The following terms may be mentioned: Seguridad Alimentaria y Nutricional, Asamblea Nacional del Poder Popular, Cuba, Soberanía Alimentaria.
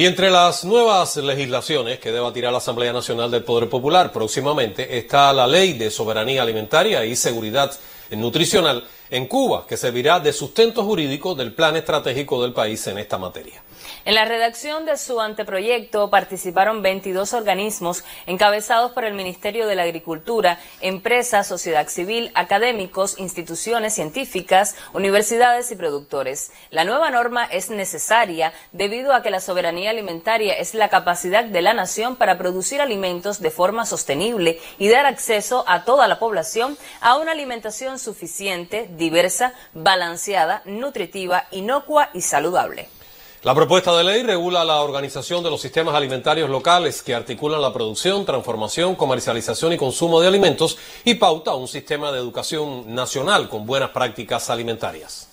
Y entre las nuevas legislaciones que debatirá la Asamblea Nacional del Poder Popular próximamente está la Ley de Soberanía Alimentaria y Seguridad Nutricional en Cuba, que servirá de sustento jurídico del plan estratégico del país en esta materia. En la redacción de su anteproyecto participaron 22 organismos encabezados por el Ministerio de la Agricultura, empresas, sociedad civil, académicos, instituciones científicas, universidades y productores. La nueva norma es necesaria debido a que la soberanía alimentaria es la capacidad de la nación para producir alimentos de forma sostenible y dar acceso a toda la población a una alimentación suficiente, diversa, balanceada, nutritiva, inocua y saludable. La propuesta de ley regula la organización de los sistemas alimentarios locales que articulan la producción, transformación, comercialización y consumo de alimentos y pauta un sistema de educación nacional con buenas prácticas alimentarias.